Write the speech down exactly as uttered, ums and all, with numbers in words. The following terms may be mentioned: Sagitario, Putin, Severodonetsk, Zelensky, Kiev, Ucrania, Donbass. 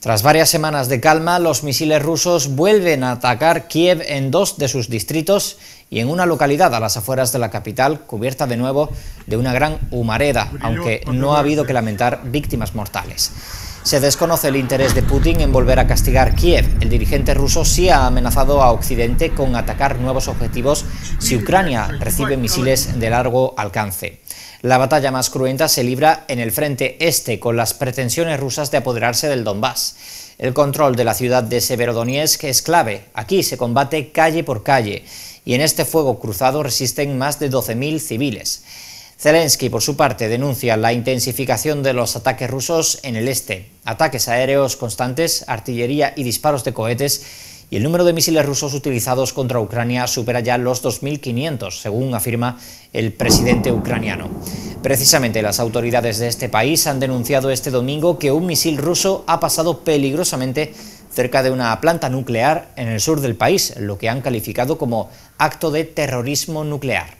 Tras varias semanas de calma, los misiles rusos vuelven a atacar Kiev en dos de sus distritos y en una localidad a las afueras de la capital, cubierta de nuevo de una gran humareda, aunque no ha habido que lamentar víctimas mortales. Se desconoce el interés de Putin en volver a castigar Kiev. El dirigente ruso sí ha amenazado a Occidente con atacar nuevos objetivos si Ucrania recibe misiles de largo alcance. La batalla más cruenta se libra en el frente este, con las pretensiones rusas de apoderarse del Donbass. El control de la ciudad de Severodonetsk es clave. Aquí se combate calle por calle, y en este fuego cruzado resisten más de doce mil civiles. Zelensky, por su parte, denuncia la intensificación de los ataques rusos en el este. Ataques aéreos constantes, artillería y disparos de cohetes, y el número de misiles rusos utilizados contra Ucrania supera ya los dos mil quinientos, según afirma el presidente ucraniano. Precisamente las autoridades de este país han denunciado este domingo que un misil ruso ha pasado peligrosamente cerca de una planta nuclear en el sur del país, lo que han calificado como acto de terrorismo nuclear.